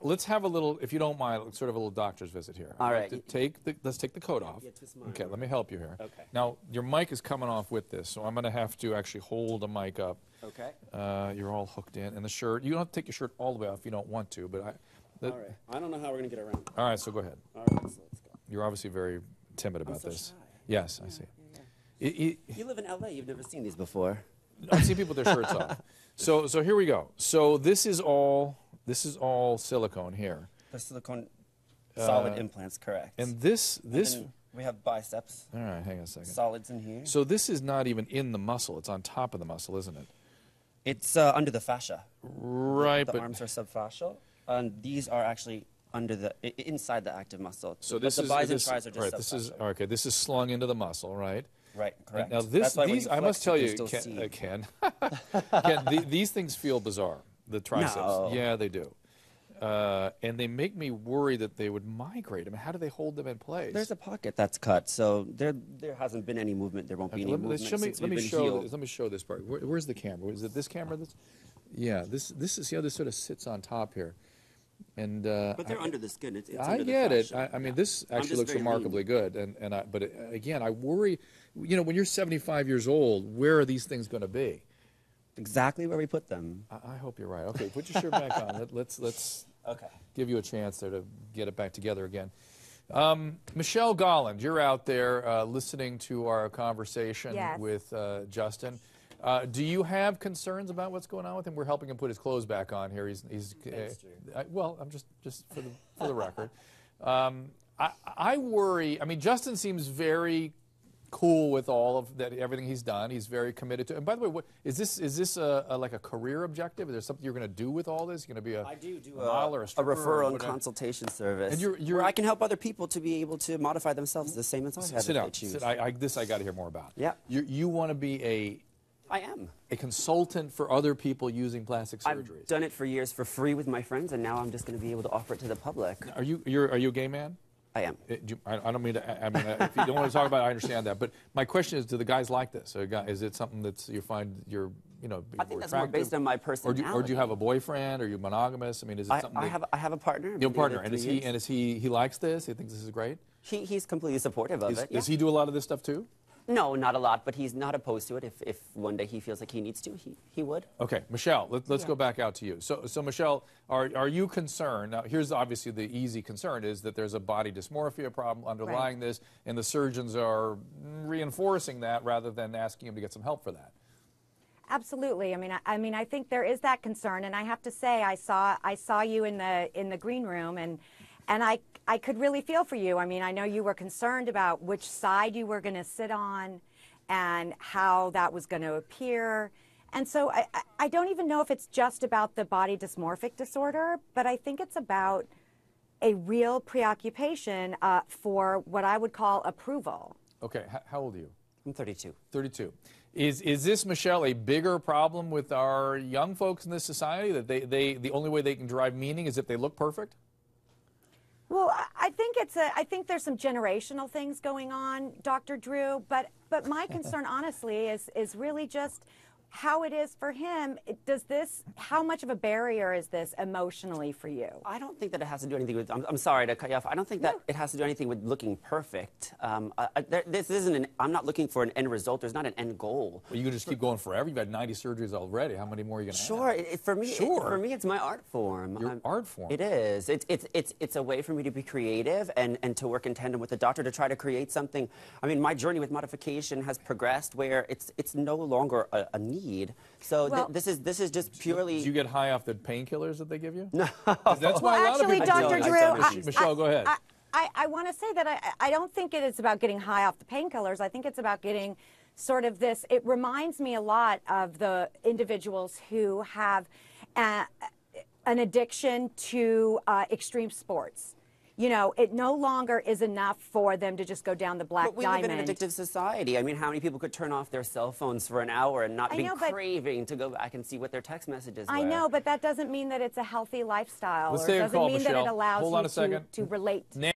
Let's have a little, if you don't mind, sort of a little doctor's visit here. All right. Let's take the coat off. Okay, let me help you here. Okay. Now, your mic is coming off with this, so I'm going to have to actually hold a mic up. Okay. You're all hooked in. And the shirt, you don't have to take your shirt all the way off if you don't want to, but all right. I don't know how we're going to get around that. All right, so go ahead. All right, so let's go. You're obviously very timid about this. Shy. Yes, yeah, I see. Yeah, yeah. You live in LA, you've never seen these before. I've seen people with their shirts off. So here we go. So this is all silicone here. The silicone solid implants, correct. And this and we have biceps. All right, hang on a second. Solids in here. So this is not even in the muscle. It's on top of the muscle, isn't it? It's under the fascia. Right. The arms are subfascial. And these are actually under the inside the active muscle. So but this the buys and tries are just right, this is okay. This is slung into the muscle, right? Right, correct. Now this, these, I must tell you, these things feel bizarre. The triceps, no. Yeah, they do, and they make me worry that they would migrate. I mean, how do they hold them in place? There's a pocket that's cut, so there hasn't been any movement. There won't be any movement. Let me show this part. Where's the camera? Is it this camera? That's, yeah, this is, you know, this sort of sits on top here. And, but they're under the skin. It's I get it. I mean, this actually looks remarkably good. But again, I worry, you know, when you're 75 years old, where are these things going to be? Exactly where we put them. I hope you're right. Okay, put your shirt back on. Let's okay. Give you a chance there to get it back together again. Michelle Golland, you're out there listening to our conversation yes. with Justin. Do you have concerns about what's going on with him? We're helping him put his clothes back on here. Well, I'm just for the record. I worry. I mean, Justin seems very cool with all of that, everything he's done. He's very committed to. And by the way, what, is this like a career objective? Is there something you're going to do with all this? You're going to be a model or a stripper? A referral and consultation service. And where I can help other people to be able to modify themselves the same as I have. Sit down. This I got to hear more about. Yeah. You want to be a. I am. A consultant for other people using plastic surgeries. I've done it for years for free with my friends, and now I'm just going to be able to offer it to the public. Are you a gay man? I am. I don't mean to, I mean, if you don't want to talk about it, I understand that. But my question is, do the guys like this? Is it something that you find you're, you know, I think that's more based on my personality. Or do you have a boyfriend? Are you monogamous? I mean, is it something I have a partner. Your partner, and he likes this? He thinks this is great? He's completely supportive of it, yeah. Does he do a lot of this stuff, too? No, not a lot, but he's not opposed to it. If one day he feels like he needs to, he would. Okay, Michelle, let's go back out to you. So Michelle, are you concerned? Now, here's obviously the easy concern is that there's a body dysmorphia problem underlying right. this, and the surgeons are reinforcing that rather than asking him to get some help for that. Absolutely. I mean, I think there is that concern, and I have to say, I saw you in the green room, and I could really feel for you. I mean, I know you were concerned about which side you were going to sit on and how that was going to appear. And so I don't even know if it's just about the body dysmorphic disorder, but I think it's about a real preoccupation for what I would call approval. Okay. How old are you? I'm 32. 32. Is this, Michelle, a bigger problem with our young folks in this society, that the only way they can derive meaning is if they look perfect? Well, I think there's some generational things going on, Dr. Drew, but my concern honestly is really just how it is for him. How much of a barrier is this emotionally for you? I don't think that it has to do anything with, I'm sorry to cut you off, I don't think that it has to do anything with looking perfect. This isn't I'm not looking for an end result, there's not an end goal. Well, you can just keep going forever, you've had 90 surgeries already, how many more are you gonna have? For me, it's my art form. Your art form? It is, it's a way for me to be creative and to work in tandem with the doctor to try to create something. I mean, my journey with modification has progressed where it's no longer a need. So well, this is just purely. Did you get high off the painkillers that they give you? No. That's why a lot of people. Actually, Dr. Drew, Michelle, go ahead. I want to say that I don't think it is about getting high off the painkillers. I think it's about getting sort of this. It reminds me a lot of the individuals who have an addiction to extreme sports. You know, it no longer is enough for them to just go down the black diamond. But we live in an addictive society. I mean, how many people could turn off their cell phones for an hour and not be craving to go back and see what their text messages were? I know, but that doesn't mean that it's a healthy lifestyle. It doesn't mean that it allows you to relate.